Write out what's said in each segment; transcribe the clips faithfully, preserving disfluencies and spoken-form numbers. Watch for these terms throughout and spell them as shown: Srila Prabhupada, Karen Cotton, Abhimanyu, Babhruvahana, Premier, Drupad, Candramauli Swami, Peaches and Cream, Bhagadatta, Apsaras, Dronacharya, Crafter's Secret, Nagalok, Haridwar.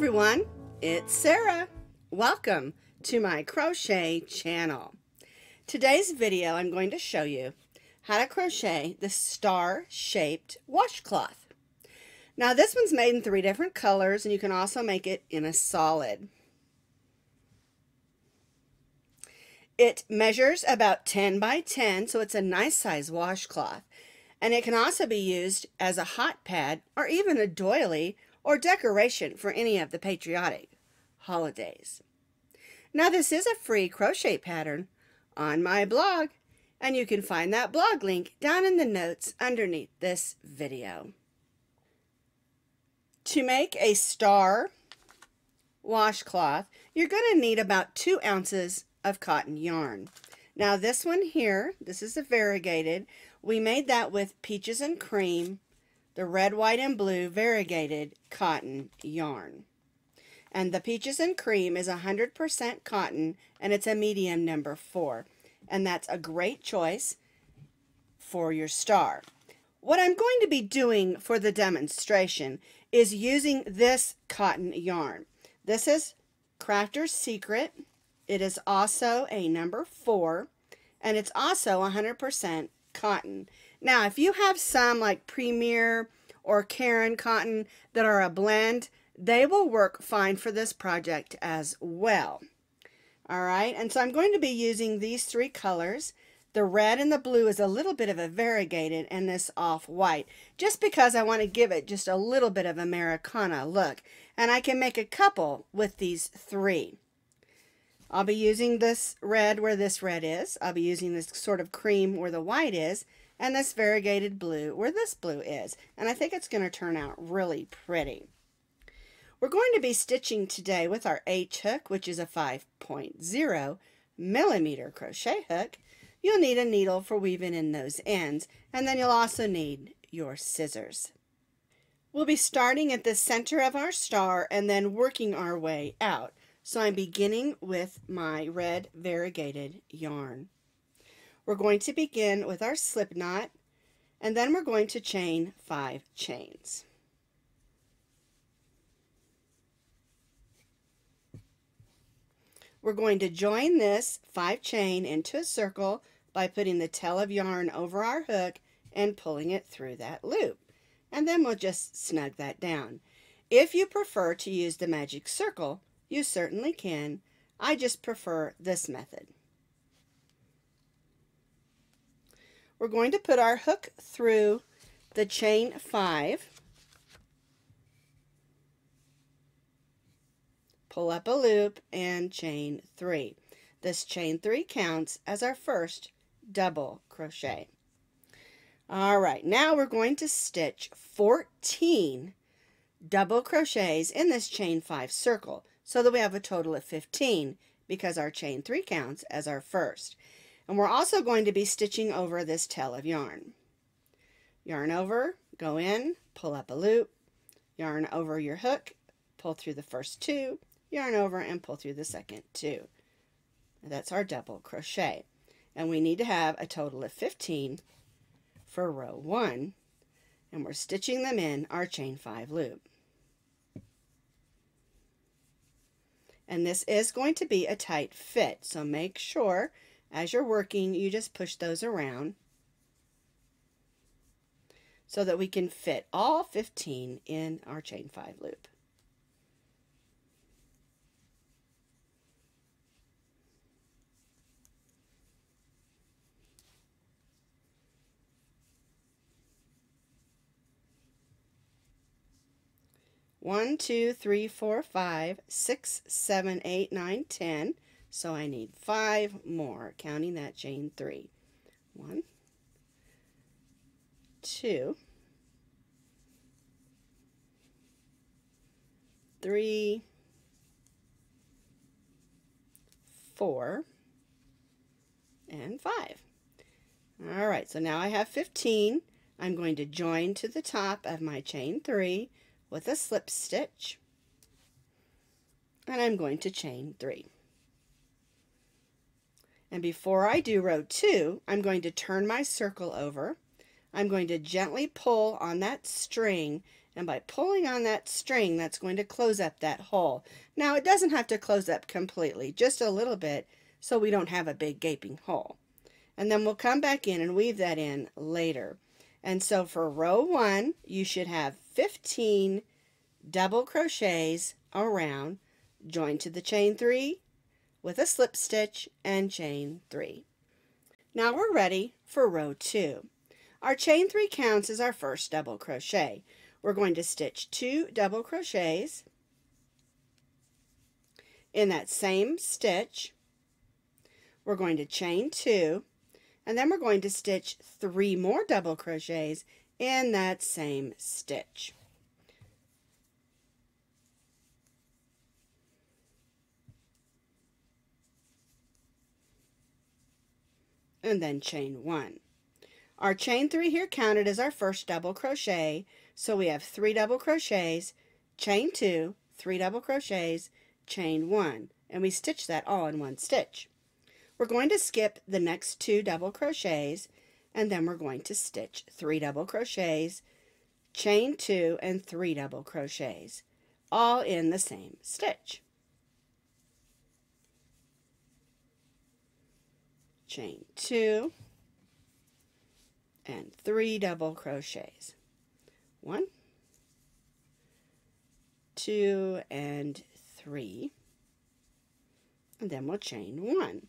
everyone, it's Sarah. Welcome to my crochet channel. Today's video I'm going to show you how to crochet the star-shaped washcloth. Now this one's made in three different colors and you can also make it in a solid. It measures about ten by ten, so it's a nice size washcloth. And it can also be used as a hot pad or even a doily or decoration for any of the patriotic holidays. Now this is a free crochet pattern on my blog, and you can find that blog link down in the notes underneath this video. To make a star washcloth, you're going to need about two ounces of cotton yarn. Now this one here, this is a variegated. We made that with Peaches and Cream, the red, white, and blue variegated cotton yarn. And the Peaches and Cream is one hundred percent cotton, and it's a medium number four. And that's a great choice for your star. What I'm going to be doing for the demonstration is using this cotton yarn. This is Crafter's Secret. It is also a number four, and it's also one hundred percent cotton. Now, if you have some like Premier or Karen Cotton that are a blend, they will work fine for this project as well. All right, and so I'm going to be using these three colors. The red and the blue is a little bit of a variegated, and this off-white, just because I want to give it just a little bit of Americana look. And I can make a couple with these three. I'll be using this red where this red is, I'll be using this sort of cream where the white is, and this variegated blue where this blue is. And I think it's going to turn out really pretty. We're going to be stitching today with our H hook, which is a five point zero millimeter crochet hook. You'll need a needle for weaving in those ends, and then you'll also need your scissors. We'll be starting at the center of our star and then working our way out. So I'm beginning with my red variegated yarn. We're going to begin with our slip knot, and then we're going to chain five chains. We're going to join this five chain into a circle by putting the tail of yarn over our hook and pulling it through that loop. And then we'll just snug that down. If you prefer to use the magic circle, you certainly can. I just prefer this method. We're going to put our hook through the chain five, pull up a loop, and chain three. This chain three counts as our first double crochet. All right, now we're going to stitch fourteen double crochets in this chain five circle, so that we have a total of fifteen because our chain three counts as our first. And we're also going to be stitching over this tail of yarn. Yarn over, go in, pull up a loop, yarn over your hook, pull through the first two, yarn over and pull through the second two. That's our double crochet. And we need to have a total of fifteen for row one, and we're stitching them in our chain five loop. And this is going to be a tight fit, so make sure as you're working you just push those around so that we can fit all fifteen in our chain five loop. One, two, three, four, five, six, seven, eight, nine, ten. So I need five more, counting that chain three. One, two, three, four, and five. All right, so now I have fifteen. I'm going to join to the top of my chain three with a slip stitch, and I'm going to chain three. And before I do row two, I'm going to turn my circle over. I'm going to gently pull on that string and by pulling on that string, that's going to close up that hole. Now it doesn't have to close up completely, just a little bit, so we don't have a big gaping hole. And then we'll come back in and weave that in later. And so for row one, you should have fifteen double crochets around, join to the chain three with a slip stitch and chain three. Now we're ready for row two. Our chain three counts as our first double crochet. We're going to stitch two double crochets in that same stitch. We're going to chain two, and then we're going to stitch three more double crochets in that same stitch. And then chain one. Our chain three here counted as our first double crochet, so we have three double crochets, chain two, three double crochets, chain one, and we stitch that all in one stitch. We're going to skip the next two double crochets, and then we're going to stitch three double crochets, chain two, and three double crochets, all in the same stitch. Chain two, and three double crochets. One, two, and three. And then we'll chain one.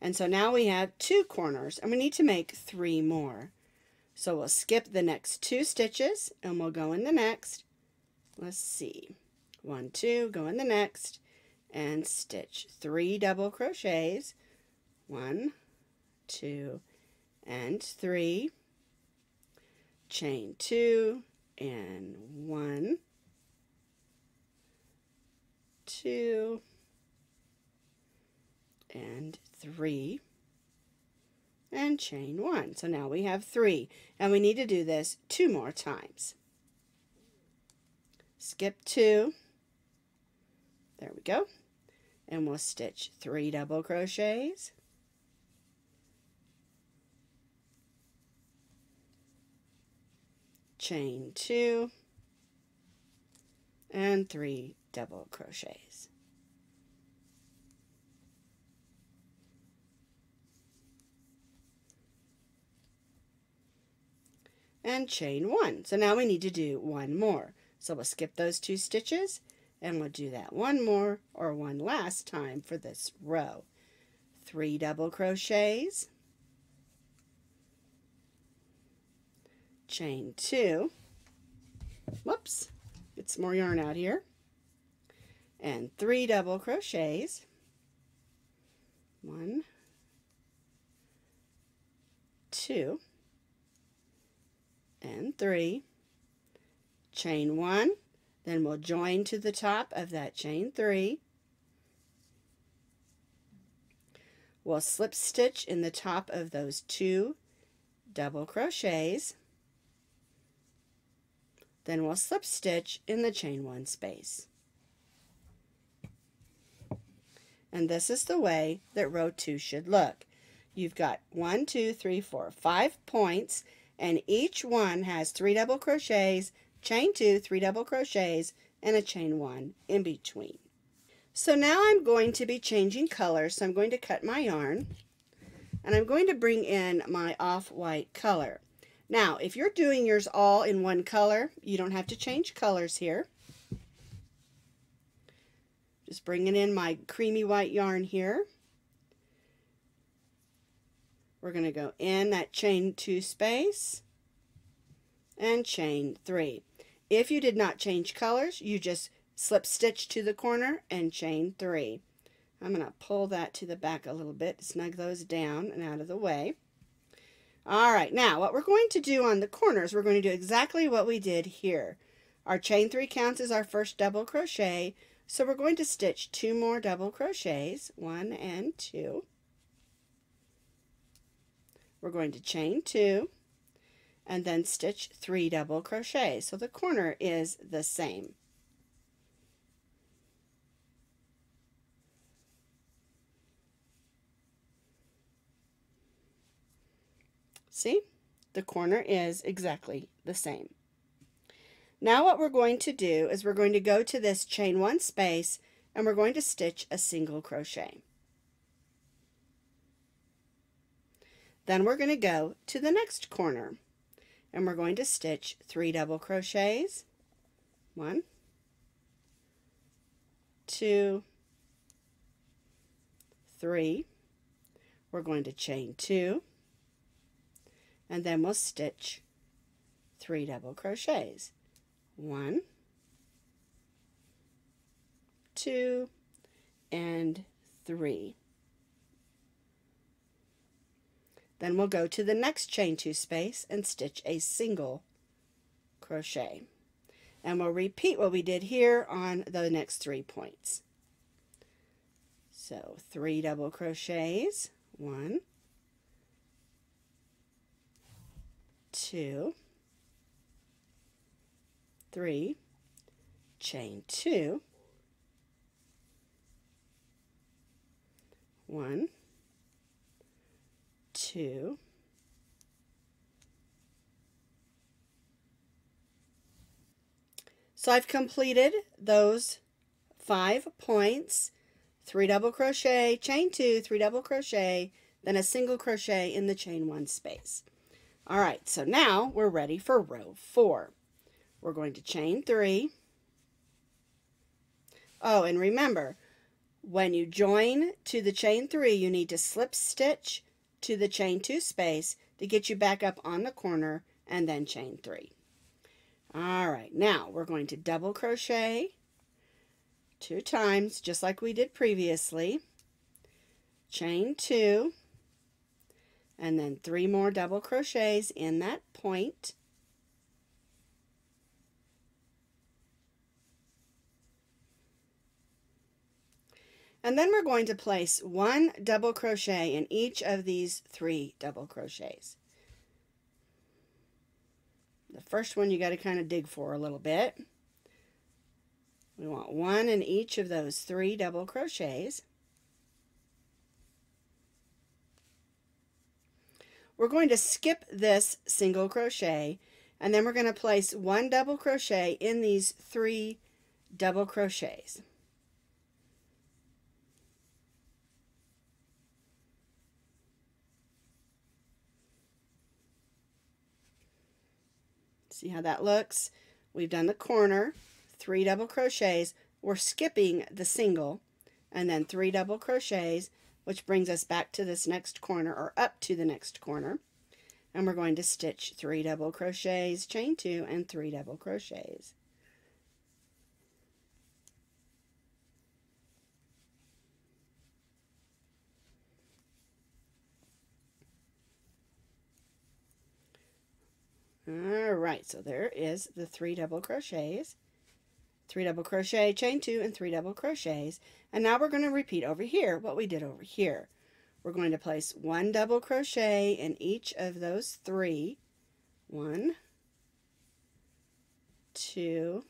And so now we have two corners, and we need to make three more. So we'll skip the next two stitches, and we'll go in the next. Let's see. One, two, go in the next, and stitch three double crochets. One, two, and three, chain two, and one, two, and three, and chain one. So now we have three, and we need to do this two more times. Skip two, there we go, and we'll stitch three double crochets, chain two, and three double crochets. And chain one. So now we need to do one more. So we'll skip those two stitches, and we'll do that one more, or one last time for this row. Three double crochets, chain two, whoops, get some more yarn out here, and three double crochets, one, two, and three, chain one, then we'll join to the top of that chain three, we'll slip stitch in the top of those two double crochets, then we'll slip stitch in the chain one space. And this is the way that row two should look. You've got one, two, three, four, five points, and each one has three double crochets, chain two, three double crochets, and a chain one in between. So now I'm going to be changing colors, so I'm going to cut my yarn, and I'm going to bring in my off-white color. Now, if you're doing yours all in one color, you don't have to change colors here. Just bringing in my creamy white yarn here. We're going to go in that chain two space and chain three. If you did not change colors, you just slip stitch to the corner and chain three. I'm going to pull that to the back a little bit, snug those down and out of the way. All right, now what we're going to do on the corners, we're going to do exactly what we did here. Our chain three counts as our first double crochet, so we're going to stitch two more double crochets, one and two. We're going to chain two, and then stitch three double crochets, so the corner is the same. See, the corner is exactly the same. Now what we're going to do is we're going to go to this chain one space and we're going to stitch a single crochet. Then we're going to go to the next corner and we're going to stitch three double crochets, one, two, three. We're going to chain two and then we'll stitch three double crochets, one, two, and three. Then we'll go to the next chain two space and stitch a single crochet. And we'll repeat what we did here on the next three points. So three double crochets, one, two, three, chain two, one, two, so I've completed those five points, three double crochet, chain two, three double crochet, then a single crochet in the chain one space. All right, so now we're ready for row four. We're going to chain three. Oh, and remember, when you join to the chain three, you need to slip stitch to the chain two space to get you back up on the corner and then chain three. All right, now we're going to double crochet two times, just like we did previously, chain two, and then three more double crochets in that point, and then we're going to place one double crochet in each of these three double crochets. The first one you got to kind of dig for a little bit. We want one in each of those three double crochets. We're going to skip this single crochet and then we're going to place one double crochet in these three double crochets. See how that looks? We've done the corner, three double crochets, we're skipping the single, and then three double crochets, which brings us back to this next corner, or up to the next corner, and we're going to stitch three double crochets, chain two, and three double crochets. All right, so there is the three double crochets, three double crochet, chain two, and three double crochets. And now we're going to repeat over here what we did over here. We're going to place one double crochet in each of those three, one, two,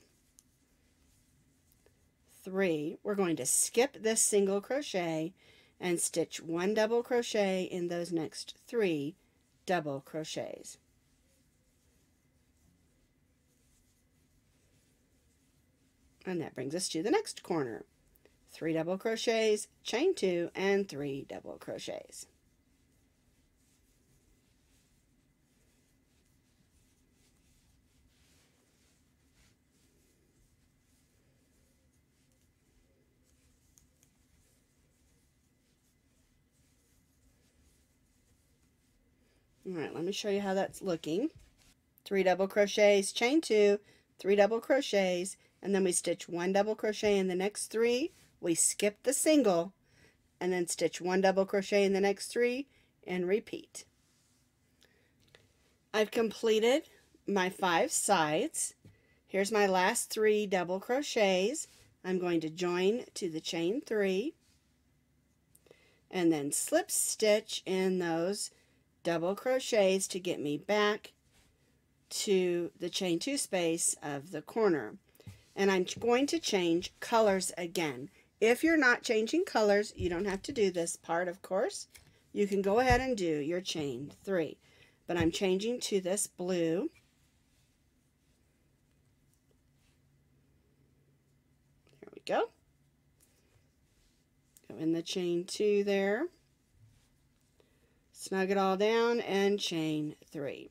three. We're going to skip this single crochet and stitch one double crochet in those next three double crochets. And that brings us to the next corner, three double crochets, chain two, and three double crochets. All right, let me show you how that's looking. Three double crochets, chain two, three double crochets, and then we stitch one double crochet in the next three, we skip the single, and then stitch one double crochet in the next three, and repeat. I've completed my five sides. Here's my last three double crochets. I'm going to join to the chain three, and then slip stitch in those double crochets to get me back to the chain two space of the corner. And I'm going to change colors again. If you're not changing colors, you don't have to do this part, of course. You can go ahead and do your chain three. But I'm changing to this blue we go. Go in the chain two there. Snug it all down and chain three.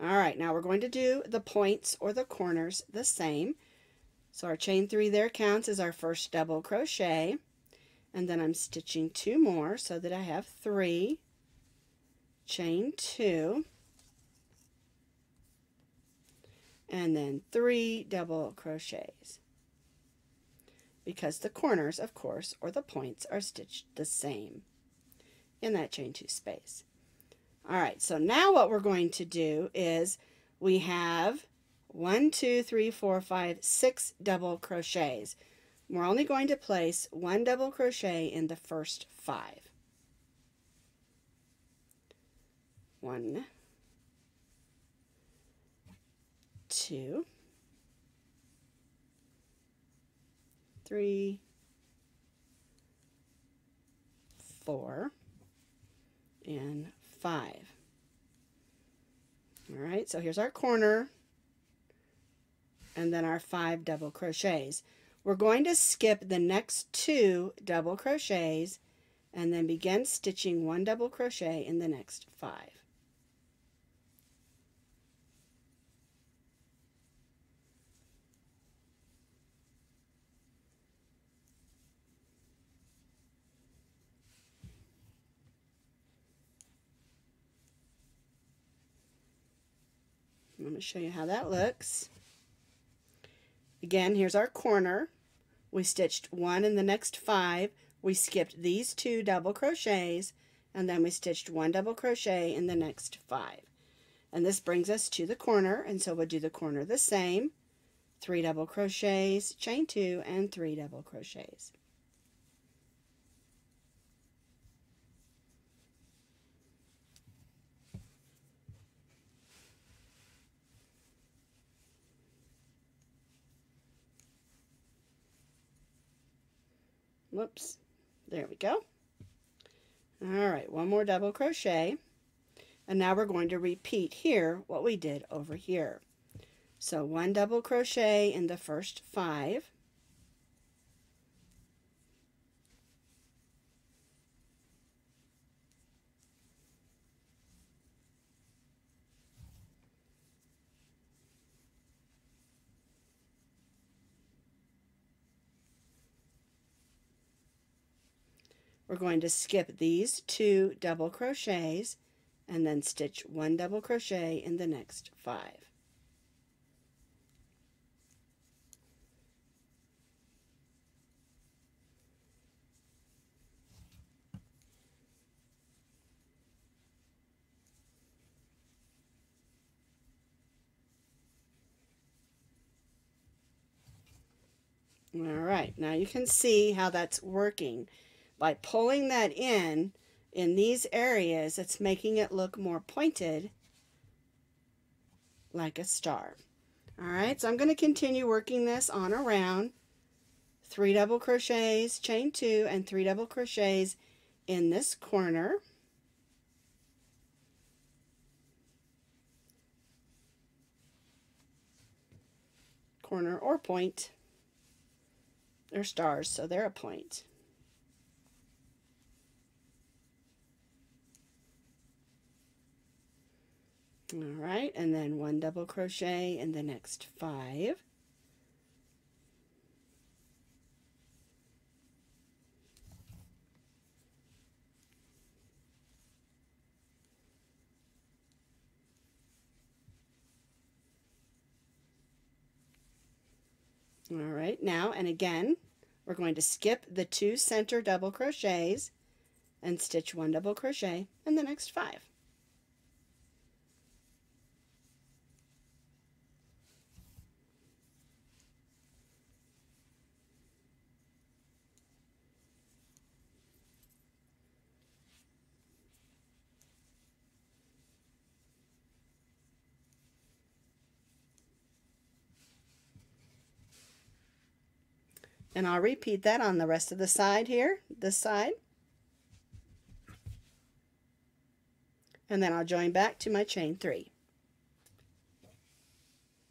All right, now we're going to do the points or the corners the same. So our chain three there counts as our first double crochet, and then I'm stitching two more so that I have three, chain two, and then three double crochets, because the corners, of course, or the points are stitched the same in that chain two space. All right, so now what we're going to do is we have one, two, three, four, five, six double crochets. We're only going to place one double crochet in the first five. One, two, three, four, and five. All right, so here's our corner and then our five double crochets. We're going to skip the next two double crochets and then begin stitching one double crochet in the next five. I'm going to show you how that looks. Again, here's our corner. We stitched one in the next five, we skipped these two double crochets, and then we stitched one double crochet in the next five. And this brings us to the corner, and so we'll do the corner the same. Three double crochets, chain two, and three double crochets. Whoops, there we go. All right, one more double crochet, and now we're going to repeat here what we did over here. So one double crochet in the first five, we're going to skip these two double crochets and then stitch one double crochet in the next five. All right, now you can see how that's working. By pulling that in, in these areas, it's making it look more pointed, like a star. All right, so I'm going to continue working this on around. Three double crochets, chain two, and three double crochets in this corner. Corner or point. They're stars, so they're a point. All right, and then one double crochet in the next five. All right, now, and again, we're going to skip the two center double crochets and stitch one double crochet in the next five. And I'll repeat that on the rest of the side here, this side. And then I'll join back to my chain three.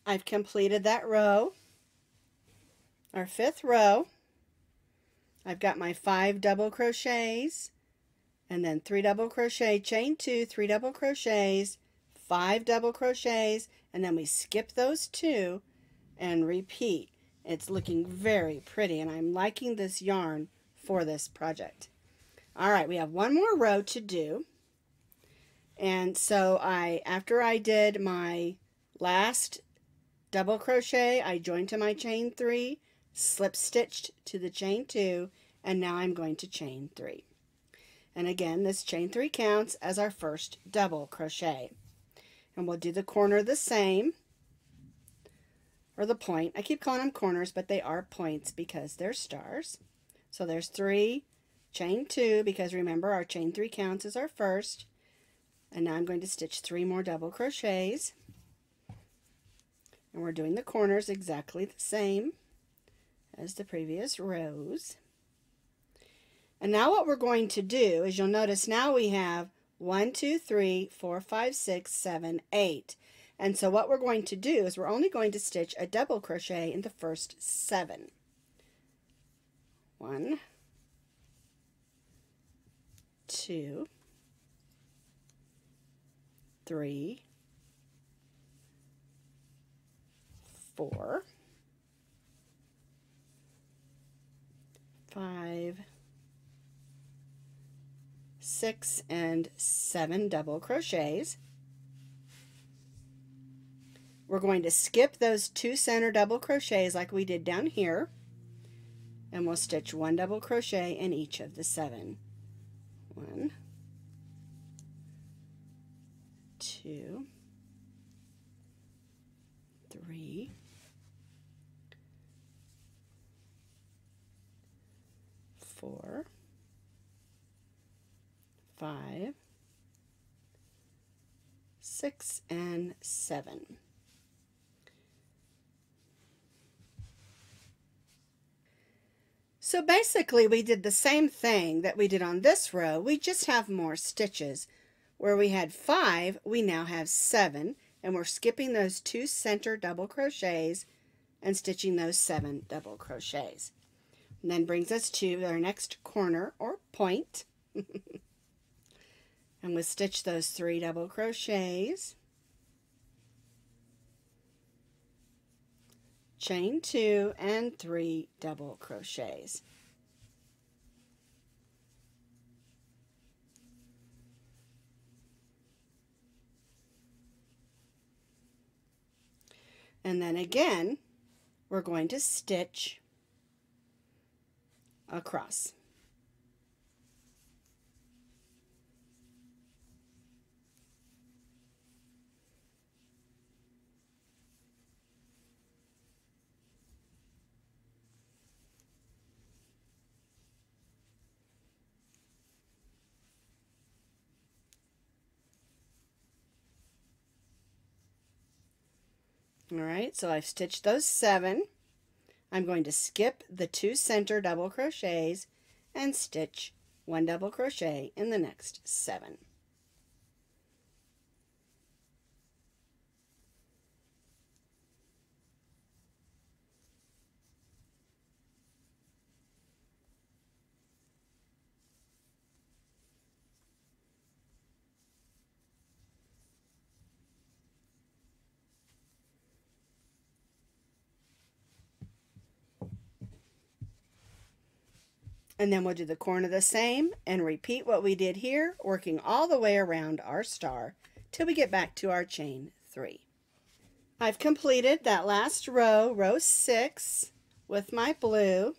I've completed that row. our fifth row, I've got my five double crochets, and then three double crochet, chain two, three double crochets, five double crochets, and then we skip those two and repeat. It's looking very pretty, and I'm liking this yarn for this project. All right, we have one more row to do. And so I, after I did my last double crochet, I joined to my chain three, slip stitched to the chain two, and now I'm going to chain three. And again, this chain three counts as our first double crochet. And we'll do the corner the same, or the point. I keep calling them corners, but they are points because they're stars. So there's three, chain two, because remember our chain three counts as our first. And now I'm going to stitch three more double crochets. And we're doing the corners exactly the same as the previous rows. And now what we're going to do is, you'll notice now we have one, two, three, four, five, six, seven, eight. And so what we're going to do is we're only going to stitch a double crochet in the first seven. One, two, three, four, five, six, and seven double crochets. We're going to skip those two center double crochets like we did down here, and we'll stitch one double crochet in each of the seven. One, two, three, four, five, six, and seven. So basically we did the same thing that we did on this row. We just have more stitches. Where we had five, we now have seven, and we're skipping those two center double crochets and stitching those seven double crochets. And then brings us to our next corner or point. And we'll stitch those three double crochets, chain two, and three double crochets. And then again, we're going to stitch across. All right, so I've stitched those seven. I'm going to skip the two center double crochets and stitch one double crochet in the next seven. And then we'll do the corner the same and repeat what we did here, working all the way around our star till we get back to our chain three. I've completed that last row, row six, with my blue.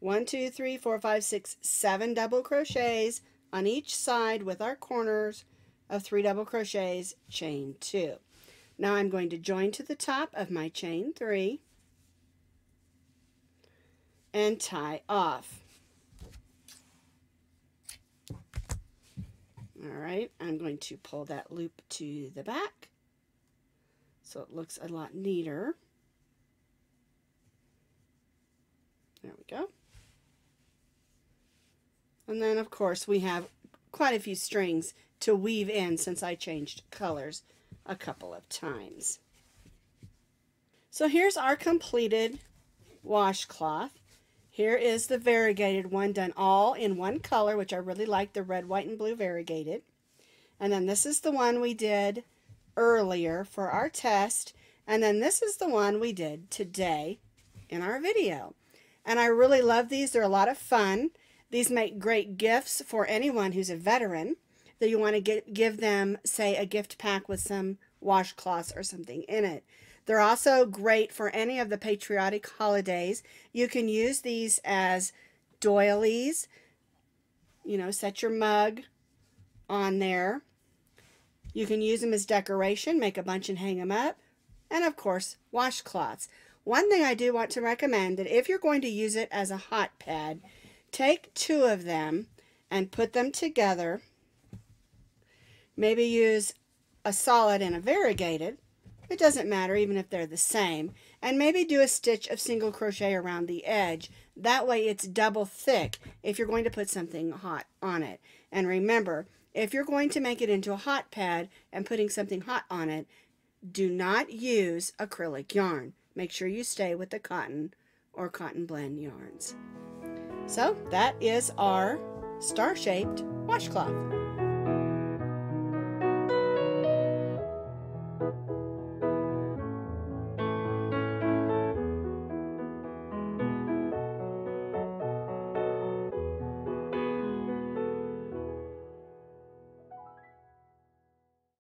One, two, three, four, five, six, seven double crochets on each side with our corners of three double crochets, chain two. Now I'm going to join to the top of my chain three and tie off. All right, I'm going to pull that loop to the back so it looks a lot neater. There we go. And then of course we have quite a few strings to weave in since I changed colors a couple of times. So here's our completed washcloth. Here is the variegated one, done all in one color, which I really like, the red, white, and blue variegated. And then this is the one we did earlier for our test. And then this is the one we did today in our video. And I really love these. They're a lot of fun. These make great gifts for anyone who's a veteran, that you want to get, give them, say, a gift pack with some washcloths or something in it. They're also great for any of the patriotic holidays. You can use these as doilies. You know, set your mug on there. You can use them as decoration, make a bunch and hang them up. And of course, washcloths. One thing I do want to recommend, that if you're going to use it as a hot pad, take two of them and put them together. Maybe use a solid and a variegated. It doesn't matter, even if they're the same. And maybe do a stitch of single crochet around the edge. That way it's double thick if you're going to put something hot on it. And remember, if you're going to make it into a hot pad and putting something hot on it, do not use acrylic yarn. Make sure you stay with the cotton or cotton blend yarns. So that is our star-shaped washcloth.